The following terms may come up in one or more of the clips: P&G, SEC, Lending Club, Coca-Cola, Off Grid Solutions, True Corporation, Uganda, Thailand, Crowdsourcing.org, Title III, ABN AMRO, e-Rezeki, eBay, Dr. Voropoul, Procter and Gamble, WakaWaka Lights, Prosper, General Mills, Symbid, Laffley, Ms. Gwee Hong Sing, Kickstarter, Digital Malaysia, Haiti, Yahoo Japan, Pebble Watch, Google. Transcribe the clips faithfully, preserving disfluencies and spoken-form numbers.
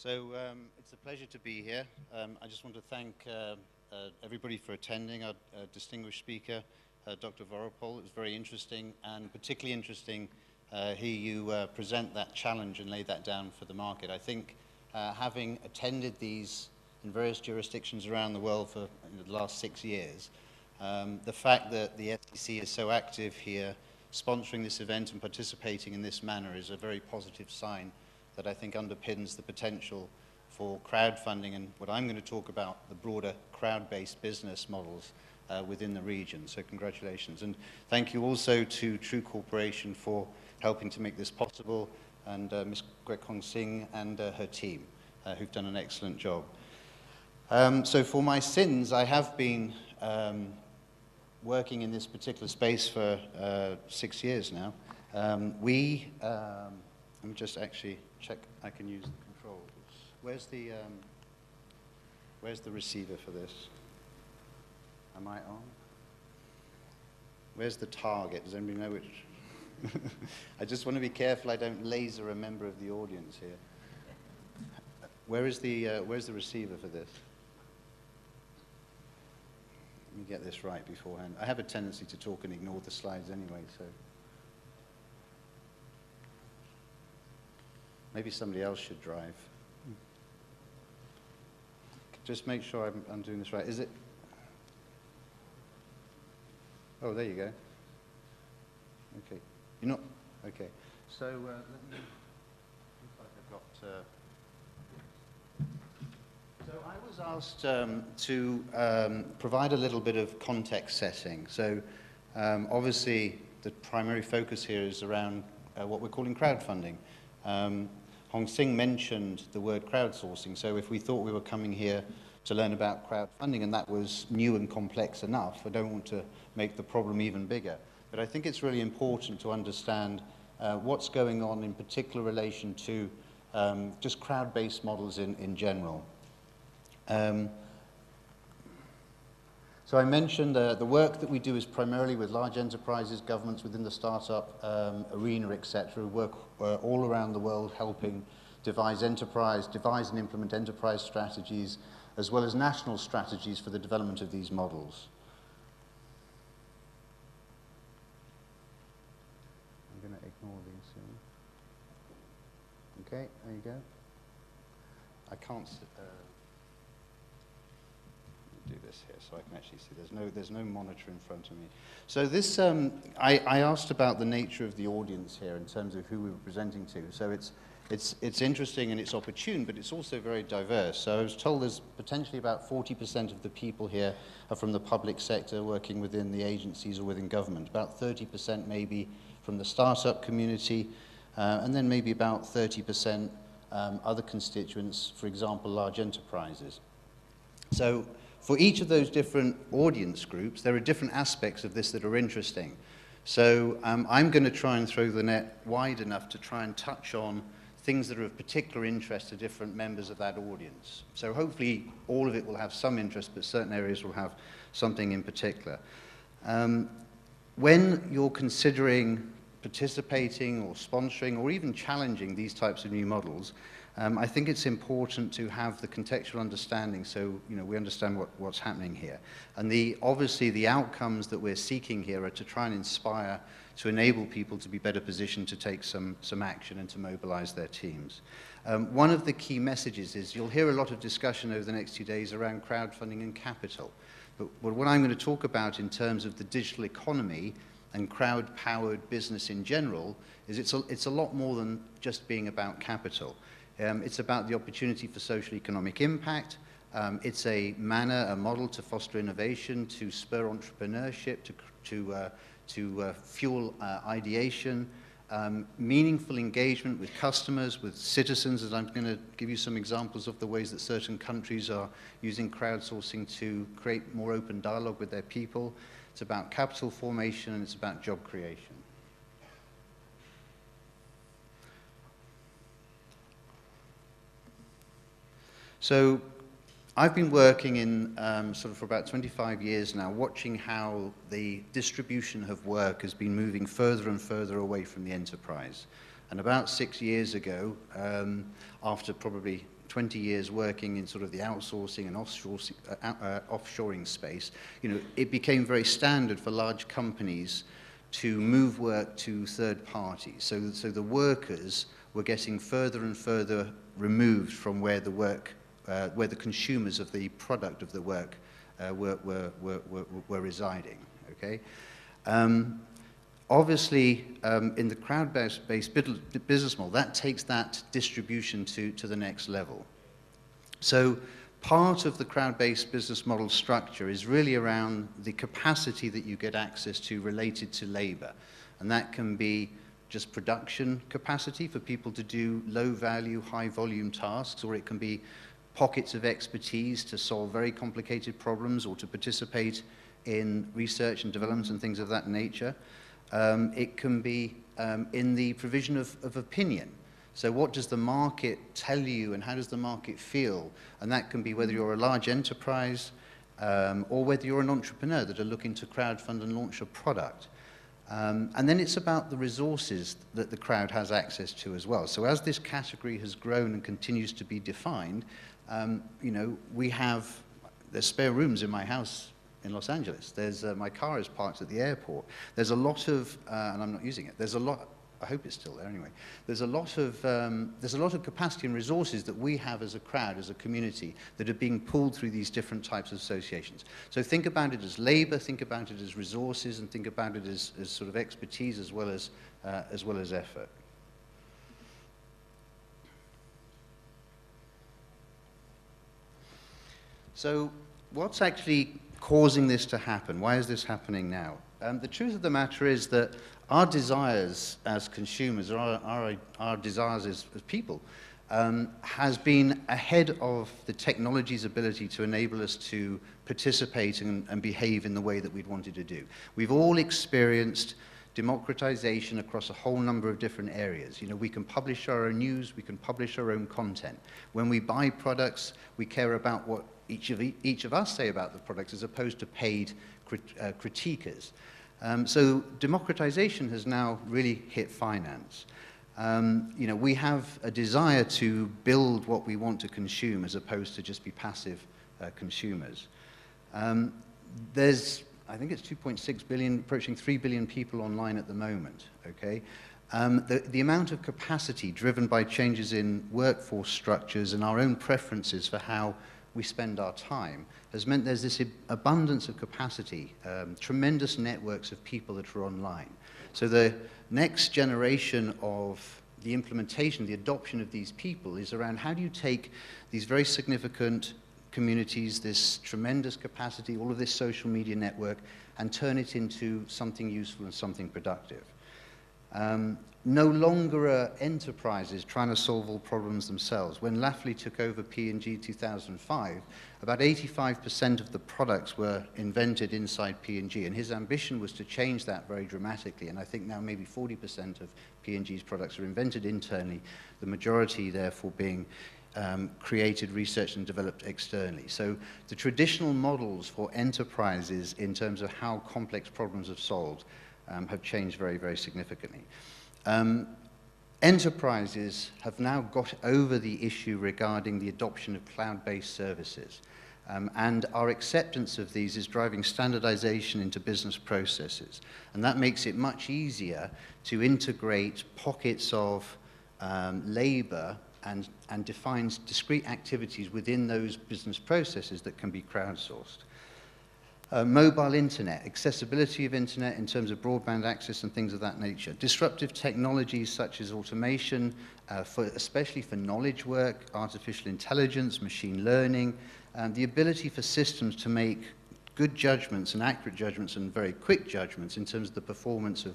So um, it's a pleasure to be here. Um, I just want to thank uh, uh, everybody for attending, our uh, distinguished speaker, uh, Doctor Voropoul. It was very interesting, and particularly interesting uh, here you uh, present that challenge and lay that down for the market. I think uh, having attended these in various jurisdictions around the world for the last six years, um, the fact that the S E C is so active here, sponsoring this event and participating in this manner, is a very positive sign that I think underpins the potential for crowdfunding and what I'm going to talk about, the broader crowd-based business models uh, within the region. So congratulations. And thank you also to True Corporation for helping to make this possible, and uh, Miz Gwee Hong Sing and uh, her team, uh, who've done an excellent job. Um, so for my sins, I have been um, working in this particular space for uh, six years now. Um, we, um, I'm just actually... check I can use the controls. Where's the um, where's the receiver for this? Am I on? Where's the target? Does anybody know which? I just want to be careful I don't laser a member of the audience here. Where is the uh, where's the receiver for this? Let me get this right beforehand. I have a tendency to talk and ignore the slides anyway, so. Maybe somebody else should drive. Just make sure I'm, I'm doing this right. Is it? Oh, there you go. Okay. You're not? Okay. So uh, let me, looks like I've got, uh, so I was asked um, to um, provide a little bit of context setting. So um, obviously the primary focus here is around uh, what we're calling crowdfunding. Um, Hong Sing mentioned the word crowdsourcing, so if we thought we were coming here to learn about crowdfunding and that was new and complex enough, I don't want to make the problem even bigger. But I think it's really important to understand uh, what's going on in particular relation to um, just crowd-based models in, in general. Um, so I mentioned uh, the work that we do is primarily with large enterprises, governments within the startup um, arena, et cetera, who work Uh, all around the world helping devise enterprise, devise and implement enterprise strategies, as well as national strategies for the development of these models. I'm going to ignore these soon. Okay, there you go. I can't uh, do this here, so I can actually see. There's no there's no monitor in front of me. So this, um, I, I asked about the nature of the audience here in terms of who we were presenting to. So it's it's it's interesting and it's opportune, but it's also very diverse. So I was told there's potentially about forty percent of the people here are from the public sector, working within the agencies or within government. About thirty percent maybe from the startup community, uh, and then maybe about thirty percent um, other constituents, for example, large enterprises. So for each of those different audience groups, there are different aspects of this that are interesting. So um, I'm going to try and throw the net wide enough to try and touch on things that are of particular interest to different members of that audience. So hopefully all of it will have some interest, but certain areas will have something in particular. Um, when you're considering participating or sponsoring or even challenging these types of new models, Um, I think it's important to have the contextual understanding, so you know we understand what, what's happening here. And the, obviously the outcomes that we're seeking here are to try and inspire, to enable people to be better positioned to take some, some action and to mobilize their teams. Um, one of the key messages is you'll hear a lot of discussion over the next two days around crowdfunding and capital. But, but what I'm going to talk about in terms of the digital economy and crowd-powered business in general is it's a, it's a lot more than just being about capital. Um, it's about the opportunity for social economic impact. Um, it's a manner, a model to foster innovation, to spur entrepreneurship, to, to, uh, to uh, fuel uh, ideation, um, meaningful engagement with customers, with citizens, as I'm going to give you some examples of the ways that certain countries are using crowdsourcing to create more open dialogue with their people. It's about capital formation, and it's about job creation. So I've been working in um, sort of for about twenty-five years now, watching how the distribution of work has been moving further and further away from the enterprise. And about six years ago, um, after probably twenty years working in sort of the outsourcing and offshoring, uh, uh, offshoring space, you know, it became very standard for large companies to move work to third parties. So, so the workers were getting further and further removed from where the work, uh, where the consumers of the product of the work uh, were, were, were, were, were residing, okay? Um, Obviously, um, in the crowd-based business model, that takes that distribution to, to the next level. So part of the crowd-based business model structure is really around the capacity that you get access to related to labor. And that can be just production capacity for people to do low-value, high-volume tasks, or it can be pockets of expertise to solve very complicated problems or to participate in research and development and things of that nature. Um, it can be um, in the provision of, of opinion. So what does the market tell you and how does the market feel? And that can be whether you're a large enterprise um, or whether you're an entrepreneur that are looking to crowdfund and launch a product. Um, and then it's about the resources that the crowd has access to as well. So as this category has grown and continues to be defined, um, you know, we have, there's spare rooms in my house in Los Angeles. There's, uh, my car is parked at the airport. There's a lot of, uh, and I'm not using it, there's a lot, I hope it's still there anyway, there's a lot of, um, there's a lot of capacity and resources that we have as a crowd, as a community, that are being pulled through these different types of associations. So think about it as labor, think about it as resources, and think about it as, as sort of expertise as well as, uh, as well as effort. So what's actually causing this to happen? Why is this happening now? Um, the truth of the matter is that our desires as consumers, or our, our, our desires as, as people, um, has been ahead of the technology's ability to enable us to participate and, and behave in the way that we'd wanted to do. We've all experienced democratization across a whole number of different areas. You know, we can publish our own news, we can publish our own content. When we buy products, we care about what each of, each of us say about the products as opposed to paid crit, uh, critiquers. Um, so democratization has now really hit finance. Um, you know, we have a desire to build what we want to consume as opposed to just be passive uh, consumers. Um, there's I think it's two point six billion, approaching three billion people online at the moment, okay? Um, the, the amount of capacity driven by changes in workforce structures and our own preferences for how we spend our time has meant there's this abundance of capacity, um, tremendous networks of people that are online. So the next generation of the implementation, the adoption of these people is around how do you take these very significant communities, this tremendous capacity, all of this social media network, and turn it into something useful and something productive. Um, no longer are enterprises trying to solve all problems themselves. When Laffley took over P and G in two thousand five, about eighty-five percent of the products were invented inside P and G, and his ambition was to change that very dramatically, and I think now maybe forty percent of P and G's products are invented internally, the majority therefore being Um, created, researched, and developed externally. So the traditional models for enterprises in terms of how complex problems are solved um, have changed very, very significantly. Um, enterprises have now got over the issue regarding the adoption of cloud-based services. Um, and our acceptance of these is driving standardization into business processes. And that makes it much easier to integrate pockets of um, labor And, and defines discrete activities within those business processes that can be crowdsourced. Uh, mobile internet, accessibility of internet in terms of broadband access and things of that nature. Disruptive technologies such as automation, uh, for, especially for knowledge work, artificial intelligence, machine learning, and the ability for systems to make good judgments and accurate judgments and very quick judgments in terms of the performance of,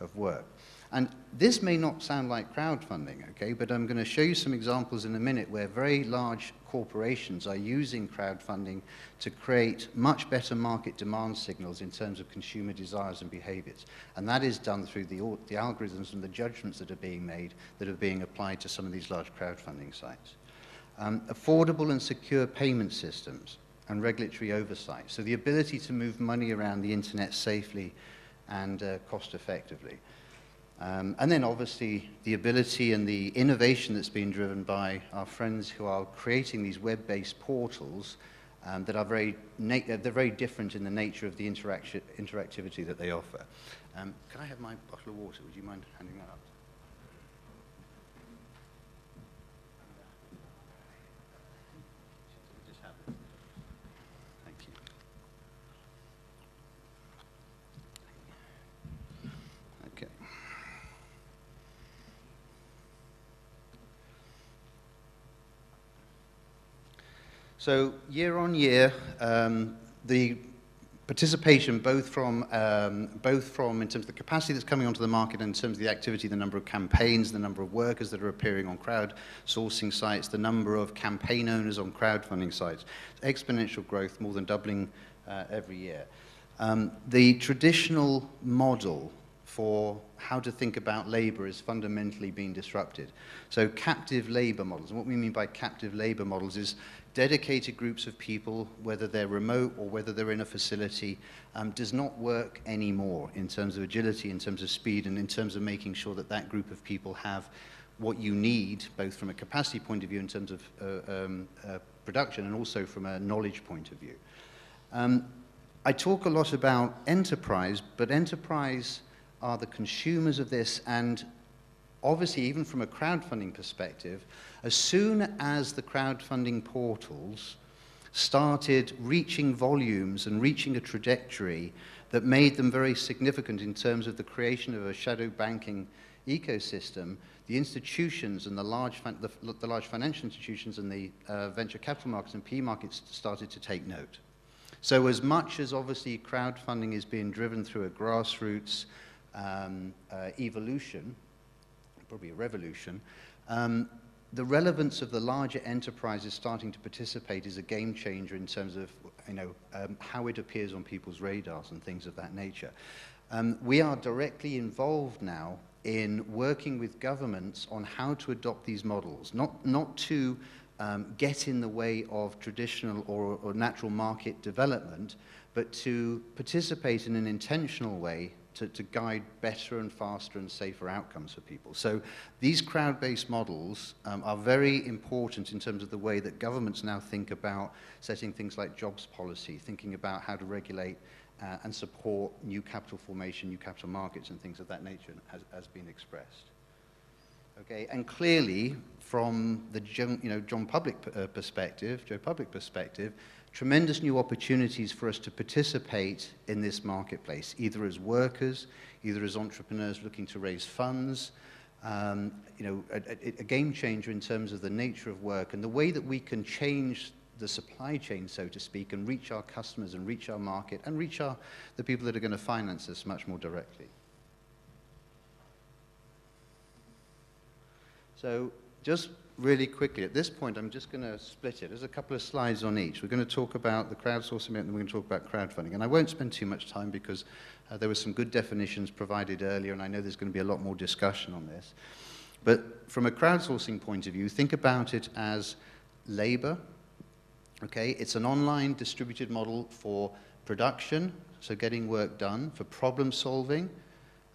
of work. And this may not sound like crowdfunding, okay, but I'm going to show you some examples in a minute where very large corporations are using crowdfunding to create much better market demand signals in terms of consumer desires and behaviors. And that is done through the, the algorithms and the judgments that are being made that are being applied to some of these large crowdfunding sites. Um, affordable and secure payment systems and regulatory oversight. So the ability to move money around the internet safely and uh, cost effectively. Um, and then obviously the ability and the innovation that's been driven by our friends who are creating these web-based portals um, that are very, na they're very different in the nature of the interaction interactivity that they offer. Um, can I have my bottle of water? Would you mind handing that up? So year on year, um, the participation, both from, um, both from in terms of the capacity that's coming onto the market, in terms of the activity, the number of campaigns, the number of workers that are appearing on crowdsourcing sites, the number of campaign owners on crowdfunding sites, exponential growth, more than doubling uh, every year. Um, the traditional model for how to think about labor is fundamentally being disrupted. So captive labor models, and what we mean by captive labor models is dedicated groups of people, whether they're remote or whether they're in a facility, um, does not work anymore in terms of agility, in terms of speed, and in terms of making sure that that group of people have what you need, both from a capacity point of view in terms of uh, um, uh, production and also from a knowledge point of view. Um, I talk a lot about enterprise, but enterprise are the consumers of this, and obviously even from a crowdfunding perspective, as soon as the crowdfunding portals started reaching volumes and reaching a trajectory that made them very significant in terms of the creation of a shadow banking ecosystem, the institutions and the large, the, the large financial institutions and the uh, venture capital markets and P E markets started to take note. So as much as obviously crowdfunding is being driven through a grassroots Um, uh, evolution, probably a revolution, um, the relevance of the larger enterprises starting to participate is a game changer in terms of, you know, um, how it appears on people's radars and things of that nature. Um, we are directly involved now in working with governments on how to adopt these models, not, not to um, get in the way of traditional or, or natural market development, but to participate in an intentional way To, to guide better and faster and safer outcomes for people. So these crowd-based models um, are very important in terms of the way that governments now think about setting things like jobs policy, thinking about how to regulate uh, and support new capital formation, new capital markets and things of that nature, as, as been expressed. Okay, and clearly from the you know, John Public uh, perspective, Joe Public perspective, tremendous new opportunities for us to participate in this marketplace, either as workers, either as entrepreneurs looking to raise funds, um, you know, a, a game changer in terms of the nature of work and the way that we can change the supply chain, so to speak, and reach our customers and reach our market and reach our, the people that are going to finance us much more directly. So just really quickly, at this point, I'm just going to split it. There's a couple of slides on each. We're going to talk about the crowdsourcing and then we're going to talk about crowdfunding. And I won't spend too much time because uh, there were some good definitions provided earlier, and I know there's going to be a lot more discussion on this. But from a crowdsourcing point of view, think about it as labor. Okay, it's an online distributed model for production, so getting work done, for problem solving,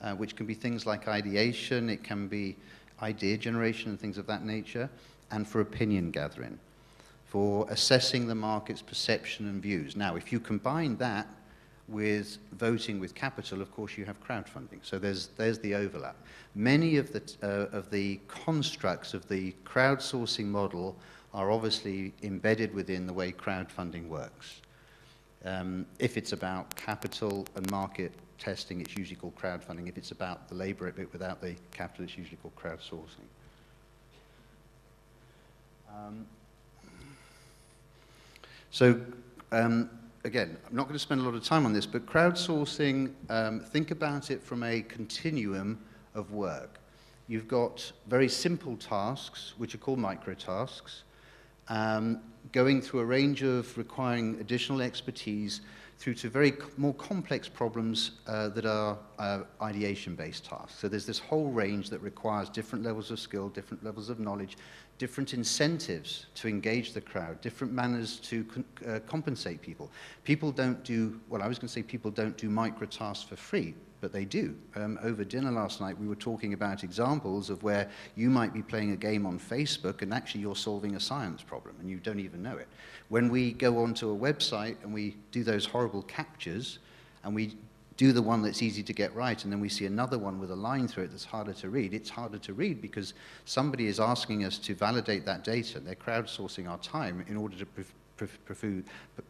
uh, which can be things like ideation, it can be idea generation and things of that nature, and for opinion gathering, for assessing the market's perception and views. Now, if you combine that with voting with capital, of course, you have crowdfunding. So there's, there's the overlap. Many of the, uh, of the constructs of the crowdsourcing model are obviously embedded within the way crowdfunding works. Um, if it's about capital and market testing, it's usually called crowdfunding. If it's about the labor bit without the capital, it's usually called crowdsourcing. Um, so, um, again, I'm not going to spend a lot of time on this, but crowdsourcing, um, think about it from a continuum of work. You've got very simple tasks, which are called micro tasks, um, going through a range of requiring additional expertise, through to very more complex problems uh, that are uh, ideation-based tasks. So there's this whole range that requires different levels of skill, different levels of knowledge, different incentives to engage the crowd, different manners to con uh, compensate people. People don't do, well, I was going to say people don't do micro tasks for free. but they do. Um, over dinner last night, we were talking about examples of where you might be playing a game on Facebook and actually you're solving a science problem and you don't even know it. When we go onto a website and we do those horrible captures and we do the one that's easy to get right, and then we see another one with a line through it that's harder to read. It's harder to read because somebody is asking us to validate that data. They're crowdsourcing our time in order to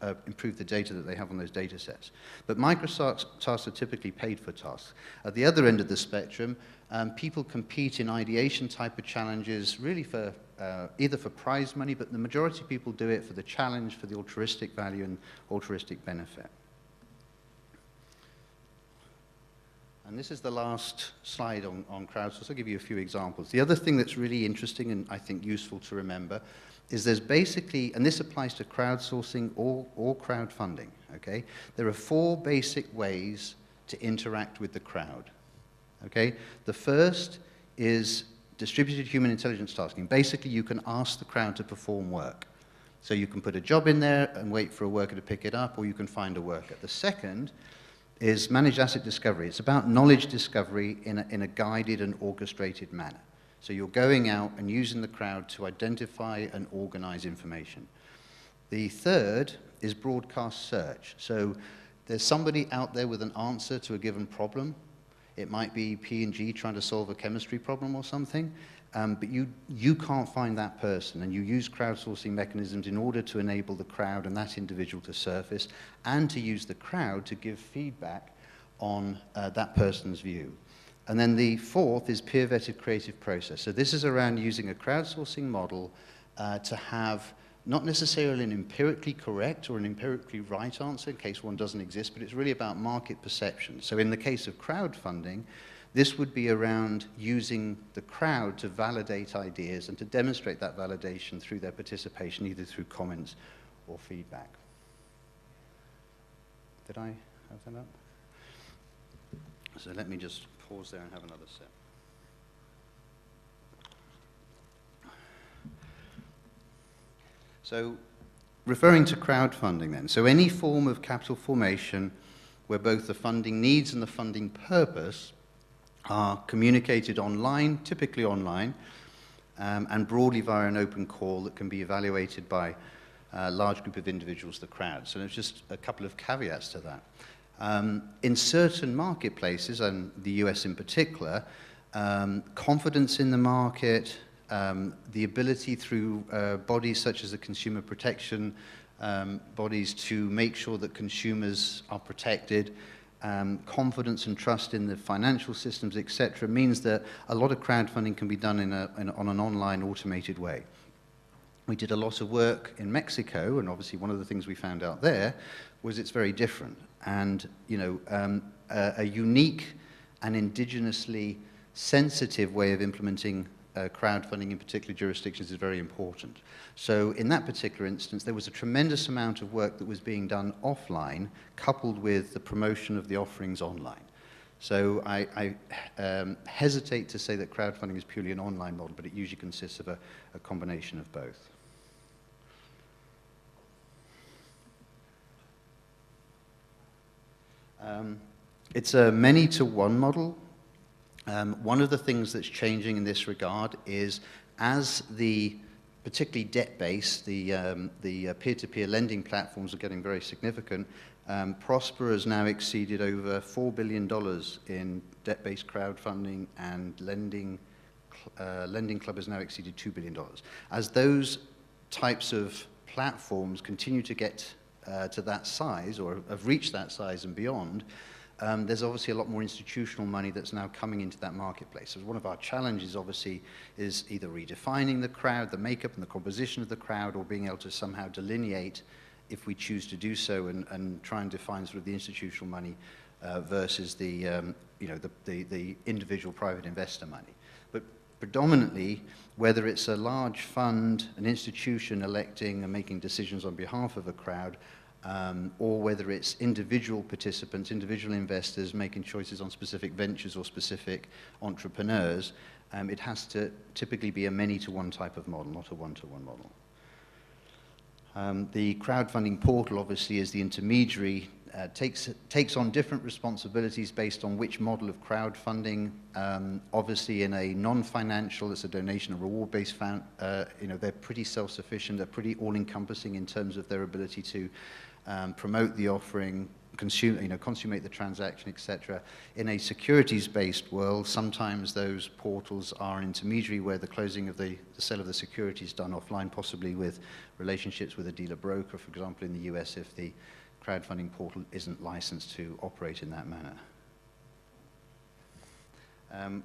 Uh, improve the data that they have on those data sets. But microtasks tasks are typically paid for tasks. At the other end of the spectrum, um, people compete in ideation type of challenges really for uh, either for prize money, but the majority of people do it for the challenge, for the altruistic value and altruistic benefit. And this is the last slide on, on crowdsourcing. I'll give you a few examples. The other thing that's really interesting and I think useful to remember is there's basically, and this applies to crowdsourcing or, or crowdfunding, okay? There are four basic ways to interact with the crowd, okay? The first is distributed human intelligence tasking. Basically, you can ask the crowd to perform work. So you can put a job in there and wait for a worker to pick it up, or you can find a worker. The second is managed asset discovery. It's about knowledge discovery in a, in a guided and orchestrated manner. So you're going out and using the crowd to identify and organize information. The third is broadcast search. So there's somebody out there with an answer to a given problem. It might be P and G trying to solve a chemistry problem or something, um, but you, you can't find that person, and you use crowdsourcing mechanisms in order to enable the crowd and that individual to surface, and to use the crowd to give feedback on uh, that person's view. And then the fourth is peer-vetted creative process. So this is around using a crowdsourcing model uh, to have not necessarily an empirically correct or an empirically right answer, in case one doesn't exist, but it's really about market perception. So in the case of crowdfunding, this would be around using the crowd to validate ideas and to demonstrate that validation through their participation, either through comments or feedback. Did I have that up? So let me just pause there and have another sip. So, referring to crowdfunding then, so any form of capital formation where both the funding needs and the funding purpose are communicated online, typically online, um, and broadly via an open call that can be evaluated by a large group of individuals, the crowd. So there's just a couple of caveats to that. Um, in certain marketplaces, and the U S in particular, um, confidence in the market, um, the ability through uh, bodies such as the consumer protection um, bodies to make sure that consumers are protected, um, confidence and trust in the financial systems, et cetera, means that a lot of crowdfunding can be done in a, in, on an online automated way. We did a lot of work in Mexico, and obviously one of the things we found out there was it's very different. And, you know, um, a, a unique and indigenously sensitive way of implementing uh, crowdfunding in particular jurisdictions is very important. So in that particular instance, there was a tremendous amount of work that was being done offline, coupled with the promotion of the offerings online. So I, I um, hesitate to say that crowdfunding is purely an online model, but it usually consists of a, a combination of both. Um, it's a many-to-one model. Um, one of the things that's changing in this regard is as the, particularly debt base, the, um, the peer-to-peer lending platforms are getting very significant, um, Prosper has now exceeded over four billion dollars in debt-based crowdfunding, and Lending, uh, Lending Club has now exceeded two billion dollars. As those types of platforms continue to get Uh, to that size, or have reached that size and beyond, um, there's obviously a lot more institutional money that's now coming into that marketplace. So one of our challenges, obviously, is either redefining the crowd, the makeup and the composition of the crowd, or being able to somehow delineate, if we choose to do so, and, and try and define sort of the institutional money uh, versus the, um, you know, the, the, the individual private investor money. But predominantly, whether it's a large fund, an institution electing and making decisions on behalf of a crowd, um, or whether it's individual participants, individual investors making choices on specific ventures or specific entrepreneurs, um, it has to typically be a many-to-one type of model, not a one-to-one model. Um, the crowdfunding portal, obviously, is the intermediary uh, takes, takes on different responsibilities based on which model of crowdfunding. Um, obviously, in a non-financial, it's a donation and reward-based fund, uh, you know, they're pretty self-sufficient, they're pretty all-encompassing in terms of their ability to um, promote the offering, consume, you know, consummate the transaction, et cetera. In a securities-based world, sometimes those portals are intermediary where the closing of the, the sale of the security is done offline, possibly with relationships with a dealer broker, for example, in the U S if the crowdfunding portal isn't licensed to operate in that manner. Um,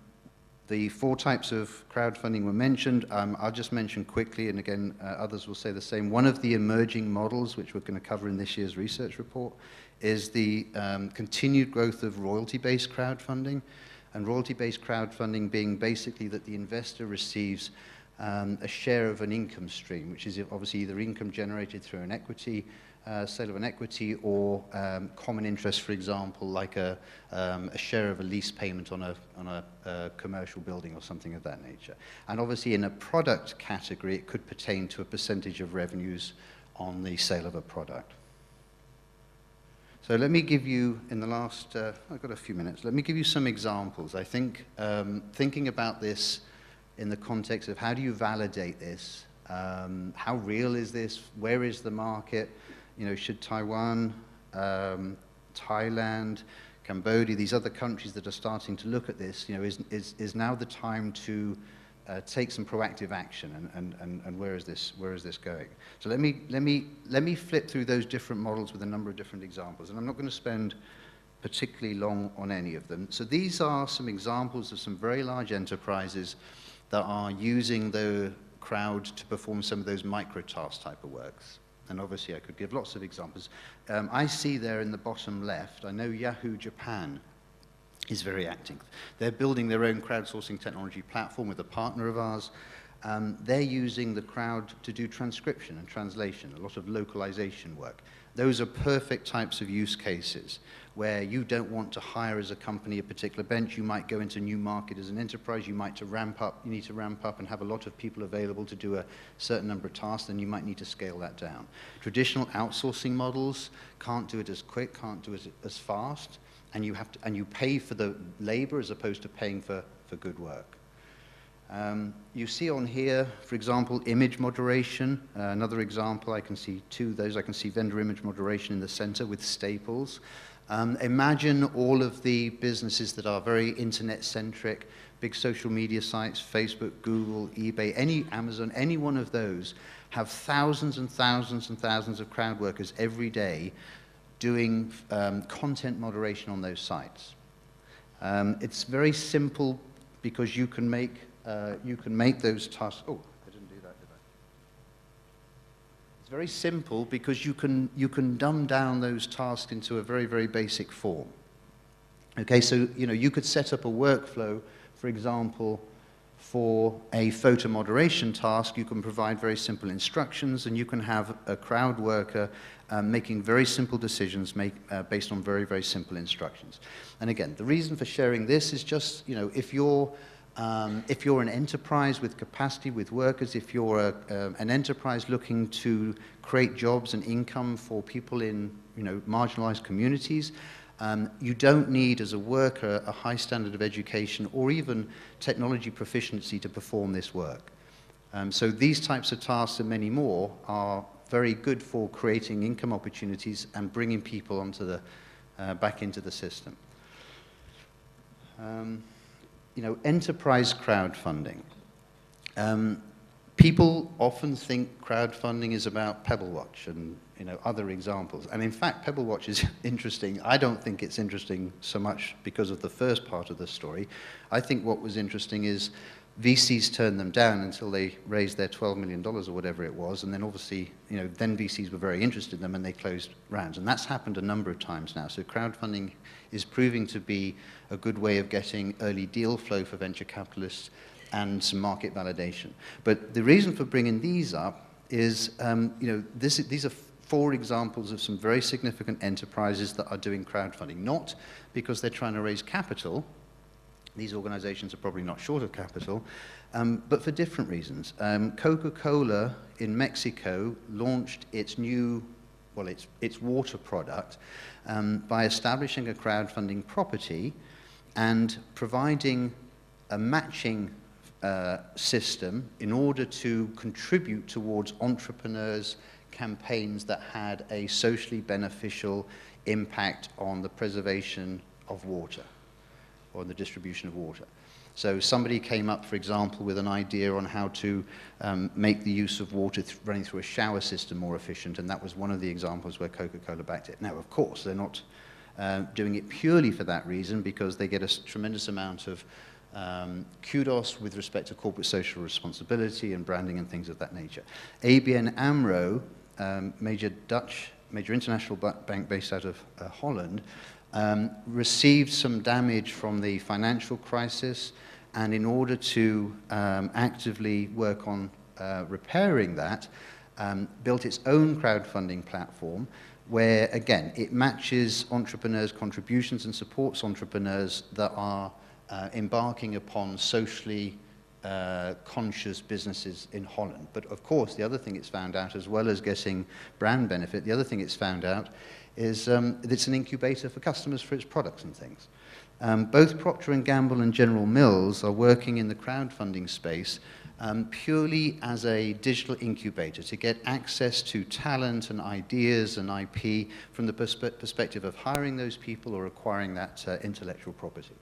the four types of crowdfunding were mentioned. Um, I'll just mention quickly, and again, uh, others will say the same. One of the emerging models, which we're going to cover in this year's research report, is the um, continued growth of royalty-based crowdfunding, and royalty-based crowdfunding being basically that the investor receives um, a share of an income stream, which is obviously either income generated through an equity, uh, sale of an equity, or um, common interest, for example, like a, um, a share of a lease payment on a, on a uh, commercial building or something of that nature. And obviously in a product category, it could pertain to a percentage of revenues on the sale of a product. So let me give you, in the last, uh, I've got a few minutes, let me give you some examples. I think um, thinking about this in the context of how do you validate this? Um, how real is this? Where is the market? You know, should Taiwan, um, Thailand, Cambodia, these other countries that are starting to look at this, you know, is, is, is now the time to Uh, take some proactive action, and, and, and, and where is this, where is this going? So let me, let, me, let me flip through those different models with a number of different examples, and I'm not going to spend particularly long on any of them. So these are some examples of some very large enterprises that are using the crowd to perform some of those micro-task type of works. And obviously I could give lots of examples. Um, I see there in the bottom left, I know Yahoo Japan is very active. They're building their own crowdsourcing technology platform with a partner of ours. Um, they're using the crowd to do transcription and translation, a lot of localization work. Those are perfect types of use cases where you don't want to hire as a company a particular bench. You might go into a new market as an enterprise. You might to ramp up, you need to ramp up and have a lot of people available to do a certain number of tasks, then you might need to scale that down. Traditional outsourcing models can't do it as quick, can't do it as fast. And you have to, and you pay for the labor as opposed to paying for, for good work. Um, you see on here, for example, image moderation. Uh, another example, I can see two of those. I can see vendor image moderation in the center with Staples. Um, imagine all of the businesses that are very internet-centric, big social media sites, Facebook, Google, eBay, any Amazon, any one of those have thousands and thousands and thousands of crowd workers every day doing um, content moderation on those sites. Um, it's very simple because you can make uh, you can make those tasks. Oh, I didn't do that, did I? It's very simple because you can you can dumb down those tasks into a very very basic form. Okay, so you know you could set up a workflow, for example. For a photo moderation task, you can provide very simple instructions, and you can have a crowd worker uh, making very simple decisions make, uh, based on very, very simple instructions. And again, the reason for sharing this is just, you know, if you're, um, if you're an enterprise with capacity, with workers, if you're a, uh, an enterprise looking to create jobs and income for people in, you know, marginalized communities, Um, you don't need, as a worker, a high standard of education or even technology proficiency to perform this work. Um, so these types of tasks and many more are very good for creating income opportunities and bringing people onto the, uh, back into the system. Um, you know, enterprise crowdfunding. Um, people often think crowdfunding is about Pebble Watch and you know, other examples. And in fact, Pebble Watch is interesting. I don't think it's interesting so much because of the first part of the story. I think what was interesting is V Cs turned them down until they raised their twelve million dollars or whatever it was, and then obviously, you know, then V Cs were very interested in them and they closed rounds. And that's happened a number of times now. So crowdfunding is proving to be a good way of getting early deal flow for venture capitalists and some market validation. But the reason for bringing these up is, um, you know, this, these are four examples of some very significant enterprises that are doing crowdfunding, not because they're trying to raise capital. These organizations are probably not short of capital, um, but for different reasons. Um, Coca-Cola in Mexico launched its new well, its, its water product, um, by establishing a crowdfunding property and providing a matching uh, system in order to contribute towards entrepreneurs' campaigns that had a socially beneficial impact on the preservation of water or the distribution of water. So somebody came up, for example, with an idea on how to um, make the use of water th running through a shower system more efficient, and that was one of the examples where Coca-Cola backed it. Now, of course, they're not uh, doing it purely for that reason, because they get a tremendous amount of um, kudos with respect to corporate social responsibility and branding and things of that nature. A B N AMRO, um, major Dutch, major international bank based out of uh, Holland, Um, received some damage from the financial crisis, and in order to um, actively work on uh, repairing that, um, built its own crowdfunding platform where, again, it matches entrepreneurs' contributions and supports entrepreneurs that are uh, embarking upon socially Uh, conscious businesses in Holland. But of course, the other thing it's found out, as well as getting brand benefit, the other thing it's found out is um, that it's an incubator for customers for its products and things. Um, both Procter and Gamble and General Mills are working in the crowdfunding space um, purely as a digital incubator to get access to talent and ideas and I P from the pers perspective of hiring those people or acquiring that uh, intellectual property.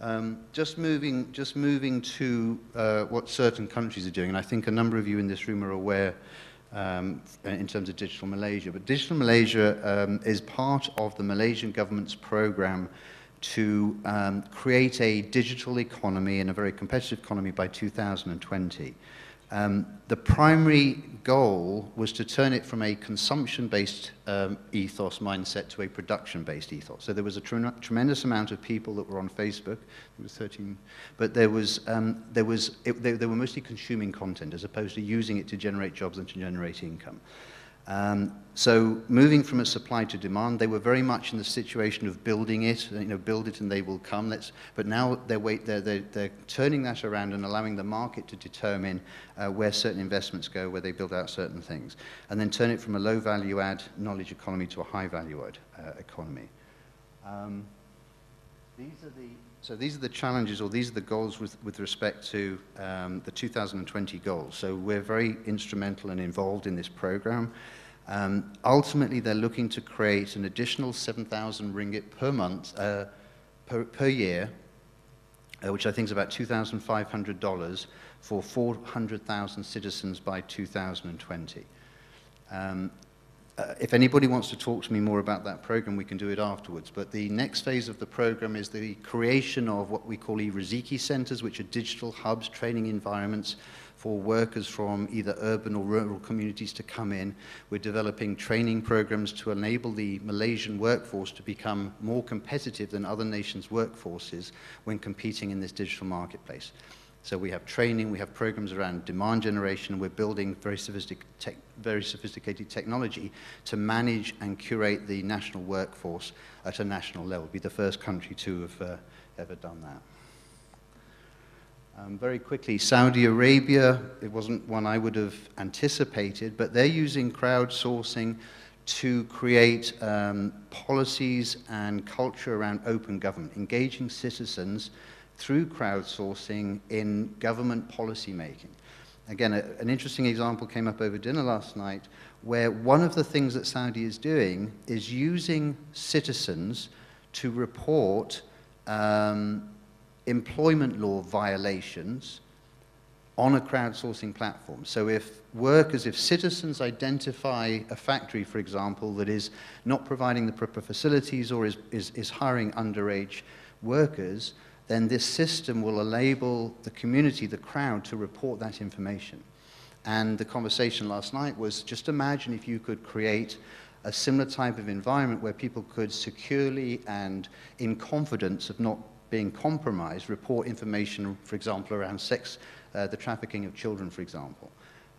Um, just moving, just moving to uh, what certain countries are doing, and I think a number of you in this room are aware um, in terms of Digital Malaysia. But Digital Malaysia um, is part of the Malaysian government's program to um, create a digital economy and a very competitive economy by two thousand twenty. Um, the primary goal was to turn it from a consumption-based um, ethos mindset to a production-based ethos. So there was a tre tremendous amount of people that were on Facebook. It was thirteen, but there was um, there was it, they, they were mostly consuming content as opposed to using it to generate jobs and to generate income. Um, so moving from a supply to demand, they were very much in the situation of building it, you know, build it and they will come. Let's, but now they're, wait, they're, they're, they're turning that around and allowing the market to determine uh, where certain investments go, where they build out certain things, and then turn it from a low value add knowledge economy to a high value add uh, economy. Um, these are the, so these are the challenges, or these are the goals with, with respect to um, the two thousand twenty goals. So we're very instrumental and involved in this program. Um, ultimately, they're looking to create an additional seven thousand ringgit per month, uh, per, per year, uh, which I think is about two thousand five hundred dollars for four hundred thousand citizens by two thousand twenty. Um, Uh, if anybody wants to talk to me more about that program, we can do it afterwards. But the next phase of the program is the creation of what we call e-Rezeki centers, which are digital hubs, training environments for workers from either urban or rural communities to come in. We're developing training programs to enable the Malaysian workforce to become more competitive than other nations' workforces when competing in this digital marketplace. So we have training, we have programs around demand generation, we're building very sophisticated, tech, very sophisticated technology to manage and curate the national workforce at a national level. We'd be the first country to have uh, ever done that. Um, very quickly, Saudi Arabia, it wasn't one I would have anticipated, but they're using crowdsourcing to create um, policies and culture around open government, engaging citizens through crowdsourcing in government policy making. Again, a, an interesting example came up over dinner last night, where one of the things that Saudi is doing is using citizens to report um, employment law violations on a crowdsourcing platform. So if workers, if citizens identify a factory, for example, that is not providing the proper facilities or is, is, is hiring underage workers, then this system will enable the community, the crowd, to report that information. And the conversation last night was, just imagine if you could create a similar type of environment where people could securely and in confidence of not being compromised report information, for example, around sex, uh, the trafficking of children, for example.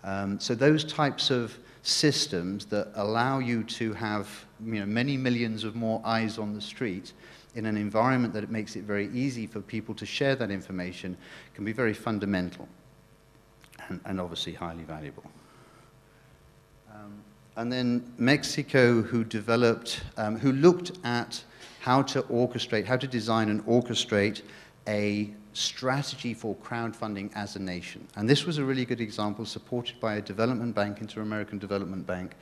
Um, so those types of systems that allow you to have, you know, many millions of more eyes on the street in an environment that it makes it very easy for people to share that information can be very fundamental and, and obviously highly valuable. Um, and then Mexico, who developed, um, who looked at how to orchestrate, how to design and orchestrate a strategy for crowdfunding as a nation. And this was a really good example, supported by a development bank, Inter-American Development Bank,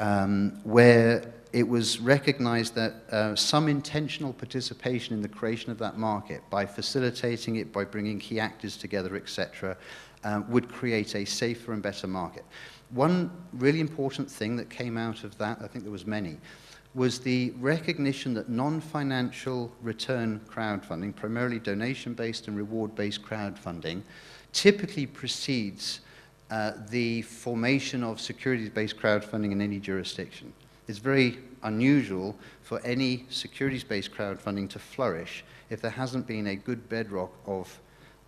um, where it was recognized that uh, some intentional participation in the creation of that market, by facilitating it, by bringing key actors together, et cetera, um, would create a safer and better market. One really important thing that came out of that, I think there was many, was the recognition that non-financial return crowdfunding, primarily donation-based and reward-based crowdfunding, typically precedes uh, the formation of securities-based crowdfunding in any jurisdiction. It's very unusual for any securities-based crowdfunding to flourish if there hasn't been a good bedrock of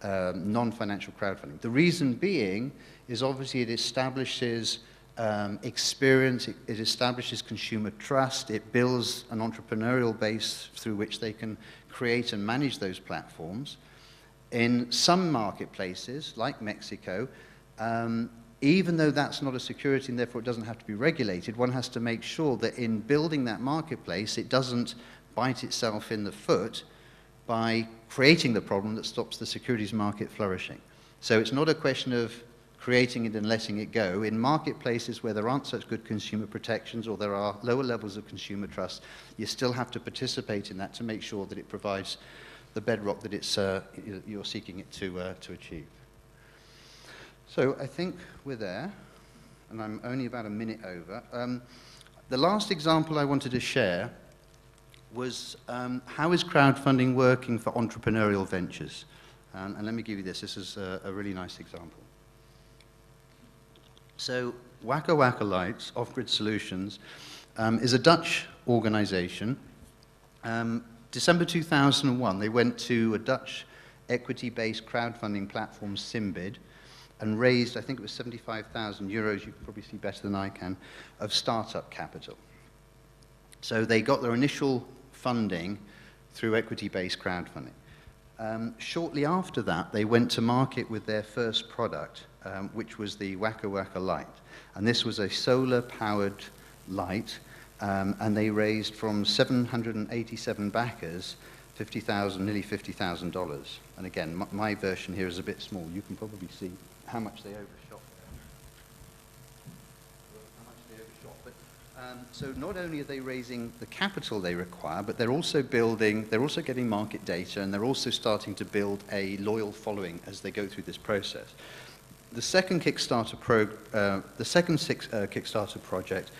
um, non-financial crowdfunding. The reason being is obviously it establishes Um, experience, it, it establishes consumer trust, it builds an entrepreneurial base through which they can create and manage those platforms. In some marketplaces, like Mexico, um, even though that's not a security and therefore it doesn't have to be regulated, one has to make sure that in building that marketplace, it doesn't bite itself in the foot by creating the problem that stops the securities market flourishing. So it's not a question of creating it and letting it go. In marketplaces where there aren't such good consumer protections or there are lower levels of consumer trust, you still have to participate in that to make sure that it provides the bedrock that it's, uh, you're seeking it to, uh, to achieve. So I think we're there, and I'm only about a minute over. Um, the last example I wanted to share was um, how is crowdfunding working for entrepreneurial ventures? Um, and let me give you this. This is a, a really nice example. So WakaWaka Lights, Off Grid Solutions, um, is a Dutch organization. Um, December two thousand one, they went to a Dutch equity-based crowdfunding platform, Symbid, and raised, I think it was seventy-five thousand euros, you can probably see better than I can, of startup capital. So they got their initial funding through equity-based crowdfunding. Um, shortly after that, they went to market with their first product, Um, which was the WakaWaka Light. And this was a solar-powered light, um, and they raised from seven hundred eighty-seven backers, fifty thousand, nearly fifty thousand dollars. And again, my, my version here is a bit small. You can probably see how much they overshot there. How much they overshot. But, um, so not only are they raising the capital they require, but they're also building, they're also getting market data, and they're also starting to build a loyal following as they go through this process. The second Kickstarter, pro, uh, the second six, uh, Kickstarter project,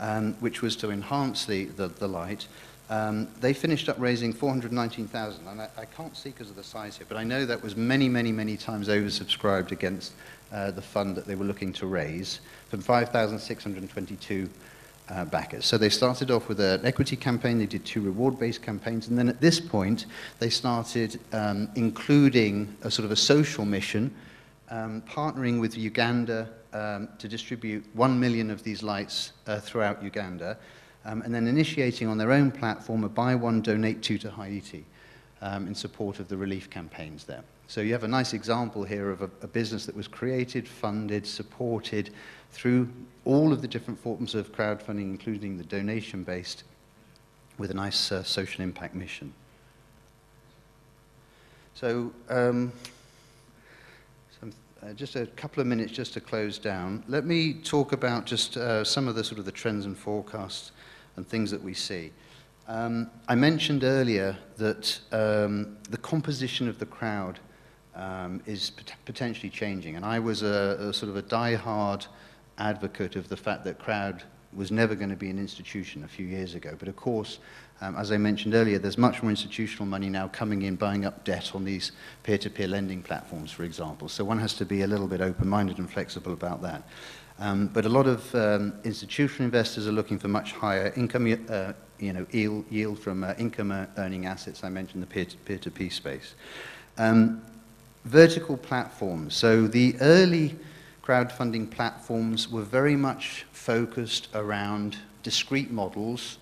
um, which was to enhance the, the, the light, um, they finished up raising four hundred nineteen thousand dollars. And I, I can't see because of the size here, but I know that was many, many, many times oversubscribed against uh, the fund that they were looking to raise, from five thousand six hundred twenty-two uh, backers. So they started off with an equity campaign, they did two reward-based campaigns, and then at this point, they started um, including a sort of a social mission, Um, partnering with Uganda um, to distribute one million of these lights uh, throughout Uganda, um, and then initiating on their own platform a buy one, donate two to Haiti um, in support of the relief campaigns there. So you have a nice example here of a, a business that was created, funded, supported through all of the different forms of crowdfunding, including the donation-based, with a nice uh, social impact mission. So, um, Uh, just a couple of minutes just to close down. Let me talk about just uh, some of the sort of the trends and forecasts and things that we see. Um, I mentioned earlier that um, the composition of the crowd um, is pot potentially changing, and I was a, a sort of a die-hard advocate of the fact that crowd was never going to be an institution a few years ago. But of course, um, as I mentioned earlier, there's much more institutional money now coming in, buying up debt on these peer-to-peer lending platforms, for example. So one has to be a little bit open-minded and flexible about that. Um, but a lot of um, institutional investors are looking for much higher income, uh, you know, yield, yield from uh, income-earning assets. I mentioned the peer-to-peer space. Um, vertical platforms. So the early crowdfunding platforms were very much focused around discrete models,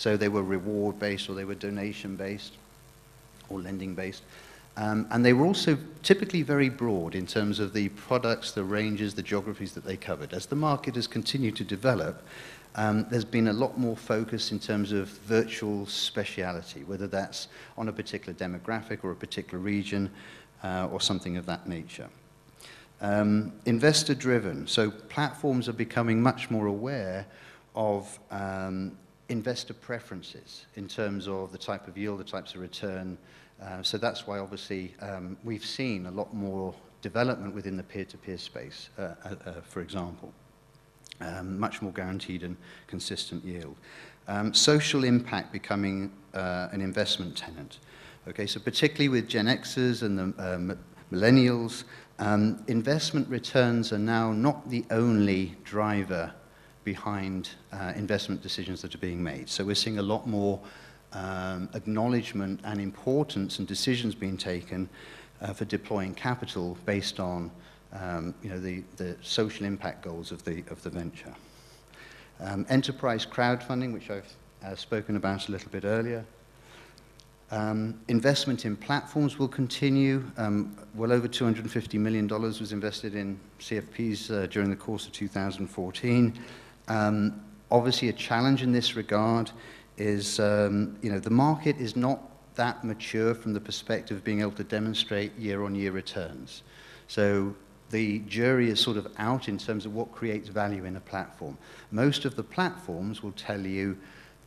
So they were reward-based, or they were donation-based, or lending-based. Um, and they were also typically very broad in terms of the products, the ranges, the geographies that they covered. As the market has continued to develop, um, there's been a lot more focus in terms of virtual speciality, whether that's on a particular demographic or a particular region uh, or something of that nature. Um, investor-driven, so platforms are becoming much more aware of um, investor preferences in terms of the type of yield, the types of return. Uh, so that's why, obviously, um, we've seen a lot more development within the peer-to-peer space, uh, uh, uh, for example. Um, much more guaranteed and consistent yield. Um, social impact becoming uh, an investment tenant. Okay, so particularly with Gen Xers and the um, millennials, um, investment returns are now not the only driver behind uh, investment decisions that are being made. So we're seeing a lot more um, acknowledgement and importance and decisions being taken uh, for deploying capital based on um, you know, the, the social impact goals of the, of the venture. Um, enterprise crowdfunding, which I've uh, spoken about a little bit earlier. Um, investment in platforms will continue. Um, well over two hundred fifty million dollars was invested in C F Ps uh, during the course of two thousand fourteen. Um, obviously, a challenge in this regard is, um, you know, the market is not that mature from the perspective of being able to demonstrate year-on-year returns. So the jury is sort of out in terms of what creates value in a platform. Most of the platforms will tell you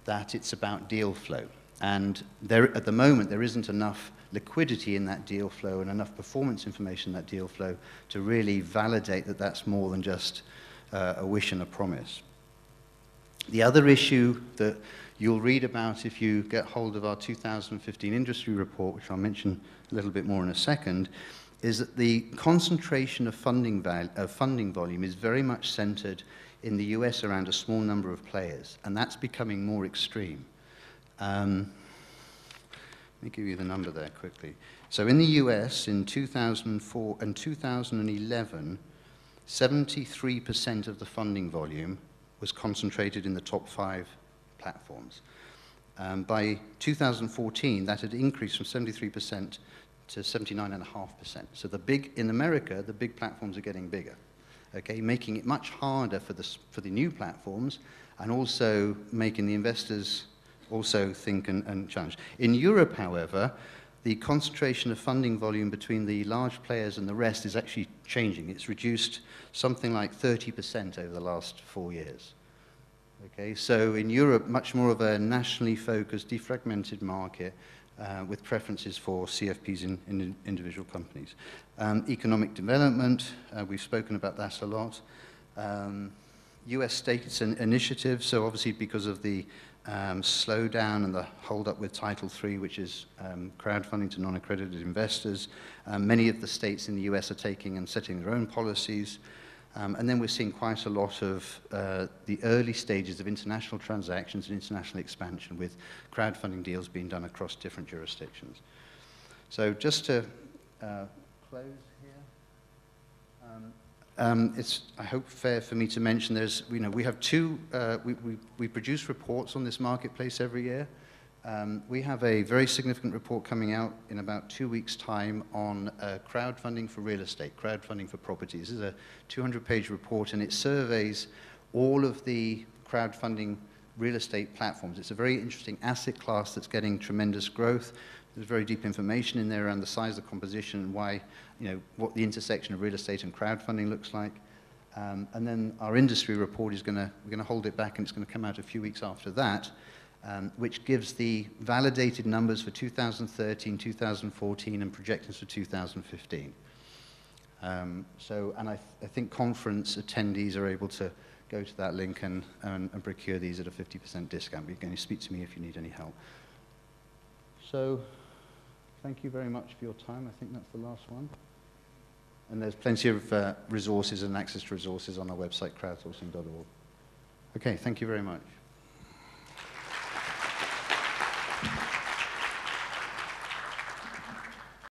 that it's about deal flow. And there, at the moment, there isn't enough liquidity in that deal flow and enough performance information in that deal flow to really validate that that's more than just uh, a wish and a promise. The other issue that you'll read about if you get hold of our two thousand fifteen industry report, which I'll mention a little bit more in a second, is that the concentration of funding, val of funding volume is very much centered in the U S around a small number of players, and that's becoming more extreme. Um, let me give you the number there quickly. So in the U S in two thousand four and two thousand eleven, seventy-three percent of the funding volume was concentrated in the top five platforms. Um, by two thousand fourteen, that had increased from seventy-three percent to seventy-nine point five percent. So the big, in America, the big platforms are getting bigger, okay, making it much harder for the, for the new platforms, and also making the investors also think and, and challenge. In Europe, however, the concentration of funding volume between the large players and the rest is actually changing. It's reduced something like thirty percent over the last four years. Okay, so in Europe, much more of a nationally focused, defragmented market uh, with preferences for C F Ps in, in individual companies. Um, economic development, uh, we've spoken about that a lot. Um, U S states and initiatives, so obviously because of the Um, slowdown and the hold-up with Title three, which is um, crowdfunding to non-accredited investors. Um, many of the states in the U S are taking and setting their own policies. Um, and then we're seeing quite a lot of uh, the early stages of international transactions and international expansion, with crowdfunding deals being done across different jurisdictions. So just to uh, close here, um, Um, it's, I hope, fair for me to mention there's, you know, we have two, uh, we, we, we produce reports on this marketplace every year. Um, we have a very significant report coming out in about two weeks' time on uh, crowdfunding for real estate, crowdfunding for properties. This is a two hundred page report, and it surveys all of the crowdfunding real estate platforms. It's a very interesting asset class that's getting tremendous growth. There's very deep information in there around the size, the composition, and why, you know, what the intersection of real estate and crowdfunding looks like. Um, and then our industry report is going to, we're going to hold it back, and it's going to come out a few weeks after that, um, which gives the validated numbers for two thousand thirteen, two thousand fourteen, and projections for two thousand fifteen. Um, so, and I, th I think conference attendees are able to go to that link and, and, and procure these at a fifty percent discount. But you can speak to me if you need any help. So, thank you very much for your time. I think that's the last one. And there's plenty of uh, resources and access to resources on our website, crowdsourcing dot org. Okay, thank you very much.